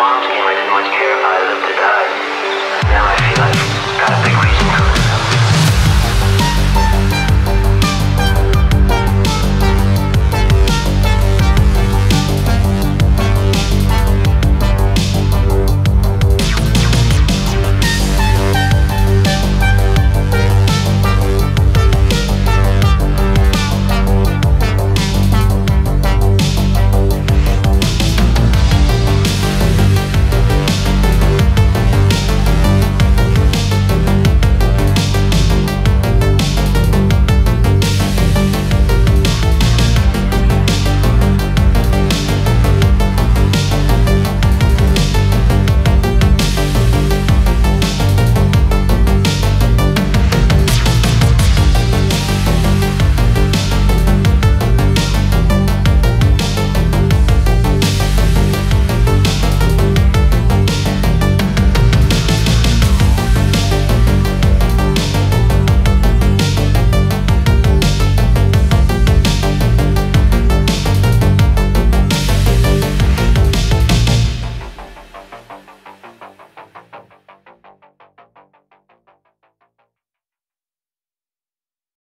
mom's came, I didn't much care if I lived or died. Now I feel like I've got a big reason.